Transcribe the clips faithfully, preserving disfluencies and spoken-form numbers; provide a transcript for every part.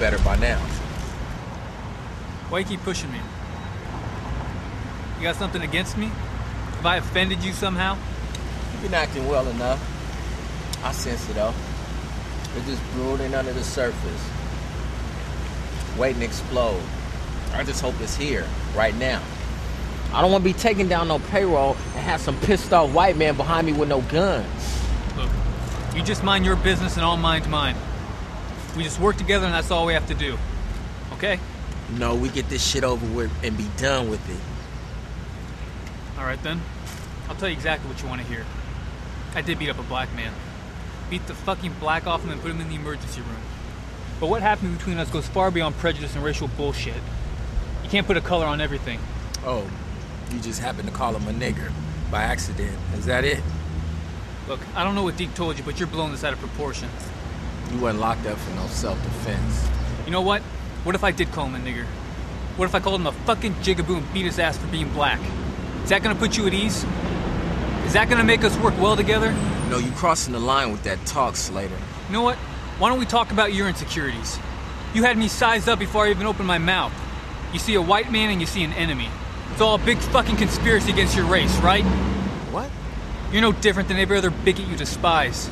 better by now. Why do you keep pushing me? You got something against me? Have I offended you somehow? You've been acting well enough. I sense it all. It's just brooding under the surface, waiting to explode. I just hope it's here, right now. I don't want to be taking down no payroll and have some pissed off white man behind me with no guns. Look, you just mind your business and I'll mind mine. We just work together and that's all we have to do. Okay? No, we get this shit over with and be done with it. Alright then. I'll tell you exactly what you want to hear. I did beat up a black man. Beat the fucking black off him and put him in the emergency room. But what happened between us goes far beyond prejudice and racial bullshit. You can't put a color on everything. Oh. You just happened to call him a nigger by accident. Is that it? Look, I don't know what Deke told you, but you're blowing this out of proportion. You weren't locked up for no self-defense. You know what? What if I did call him a nigger? What if I called him a fucking jigaboo and beat his ass for being black? Is that gonna put you at ease? Is that gonna make us work well together? No, you're crossing the line with that talk, Slater. You know what? Why don't we talk about your insecurities? You had me sized up before I even opened my mouth. You see a white man and you see an enemy. It's all a big fucking conspiracy against your race, right? What? You're no different than every other bigot you despise.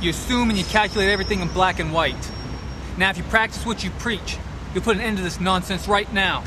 You assume and you calculate everything in black and white. Now, if you practice what you preach, you'll put an end to this nonsense right now.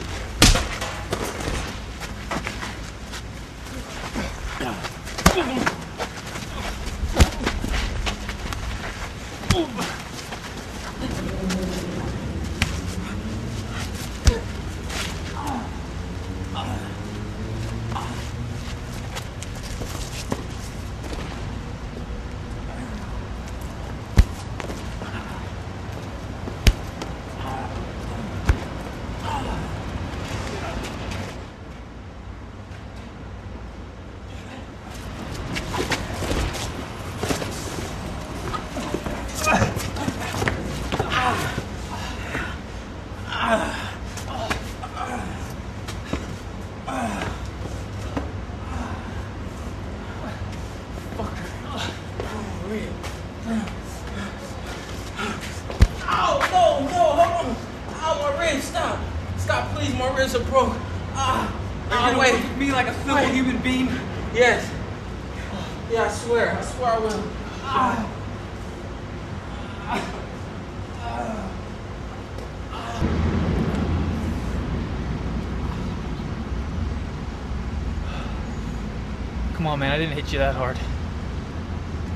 Come on, man, I didn't hit you that hard.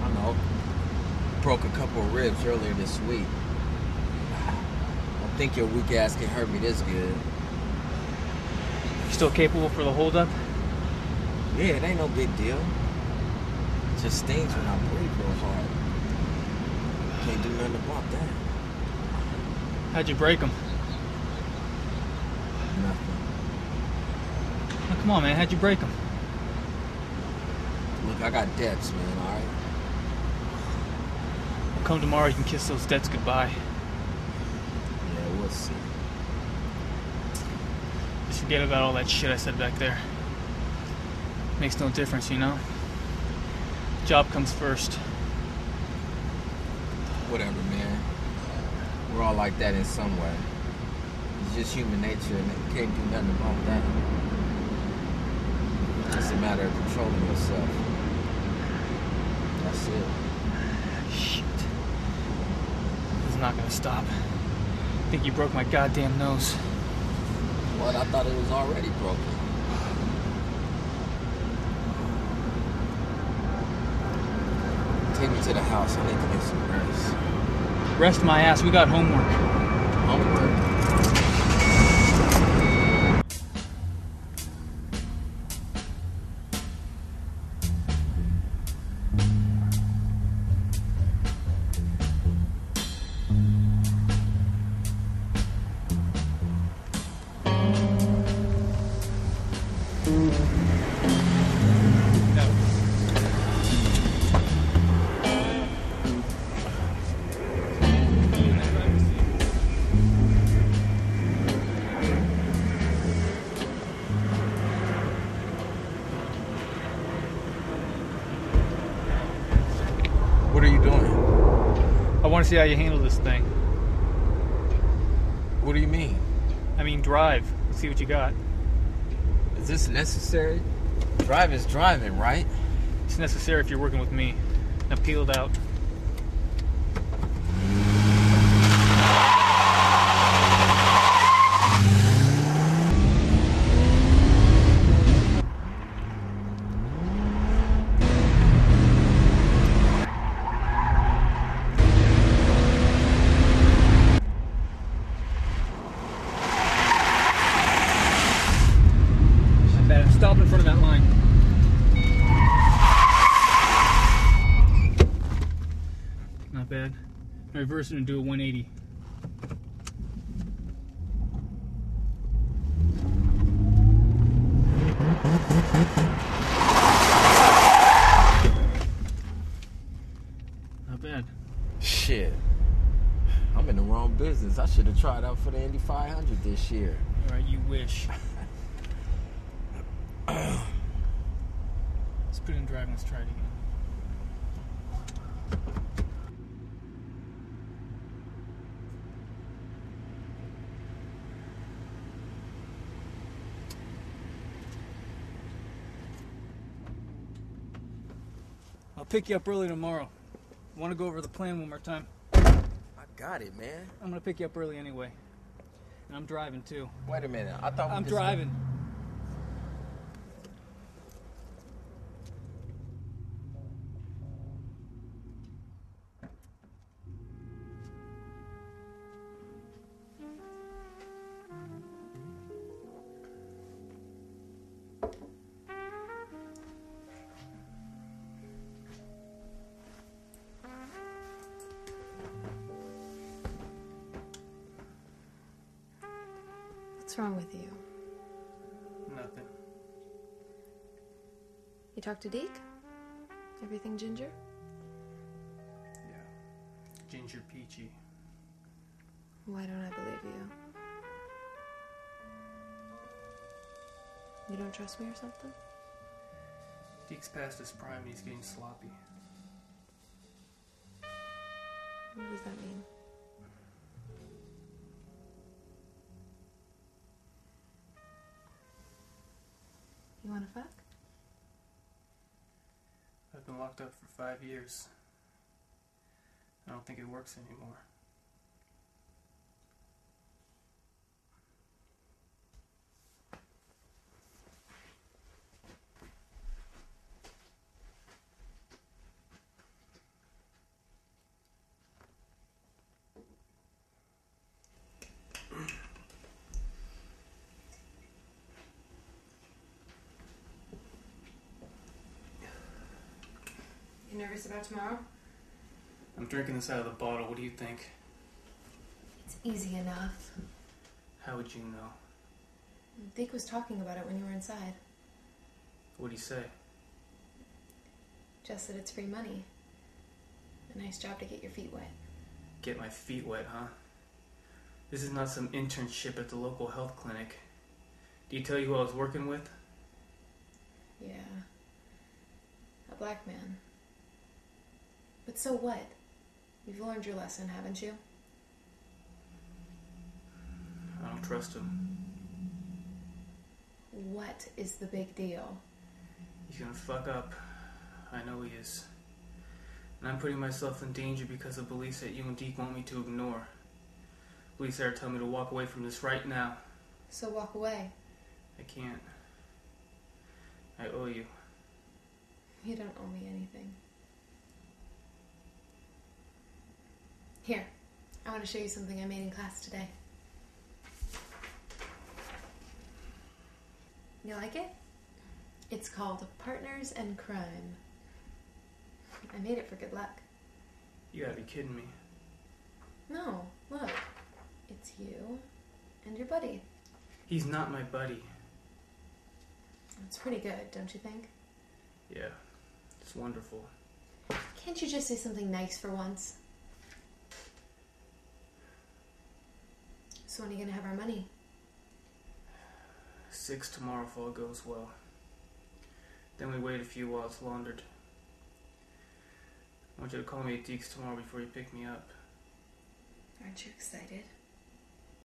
I know. Broke a couple of ribs earlier this week. I don't think your weak ass can hurt me this good. You still capable for the holdup? Yeah, it ain't no big deal. It just stings when I breathe real hard. Can't do nothing about that. How'd you break them? Nothing. Now, come on, man, how'd you break them? Look, I got debts, man, all right? Well, come tomorrow, you can kiss those debts goodbye. Yeah, we'll see. Just forget about all that shit I said back there. Makes no difference, you know? Job comes first. Whatever, man. We're all like that in some way. It's just human nature, and you can't do nothing about that. It's just a matter of controlling yourself. That's it. Shit. This is not gonna stop. I think you broke my goddamn nose. What? I thought it was already broken. Take me to the house. I need to get some rest. Rest my ass. We got homework. Homework? What are you doing? I want to see how you handle this thing. What do you mean? I mean, drive. Let's see what you got. Is this necessary? Drive is driving, right? It's necessary if you're working with me. Now peel it out. Stop in front of that line. Not bad. I reverse it and do a one eighty. Not bad. Shit. I'm in the wrong business. I should have tried out for the Indy five hundred this year. Alright, you wish. Let's put it in drive and let's try it again. I'll pick you up early tomorrow. I want to go over the plan one more time. I got it, man. I'm going to pick you up early anyway. And I'm driving too. Wait a minute. I thought we I'm driving. Went... What's wrong with you? Nothing. You talked to Deke? Everything ginger? Yeah. Ginger peachy. Why don't I believe you? You don't trust me or something? Deke's past his prime and he's getting sloppy. What does that mean? You wanna fuck? I've been locked up for five years. I don't think it works anymore. Nervous about tomorrow? I'm drinking this out of the bottle. What do you think? It's easy enough. How would you know? Deke was talking about it when you were inside. What'd he say? Just that it's free money. A nice job to get your feet wet. Get my feet wet, huh? This is not some internship at the local health clinic. Did he tell you who I was working with? Yeah. A black man. But so what? You've learned your lesson, haven't you? I don't trust him. What is the big deal? He's gonna fuck up. I know he is. And I'm putting myself in danger because of beliefs that you and Deke want me to ignore. Beliefs that are telling me to walk away from this right now. So walk away. I can't. I owe you. You don't owe me anything. Here, I want to show you something I made in class today. You like it? It's called Partners and Crime. I made it for good luck. You gotta be kidding me. No, look. It's you and your buddy. He's not my buddy. It's pretty good, don't you think? Yeah, it's wonderful. Can't you just say something nice for once? So when are you going to have our money? Six tomorrow if all goes well. Then we wait a few while it's laundered. I want you to call me at Deke's tomorrow before you pick me up. Aren't you excited?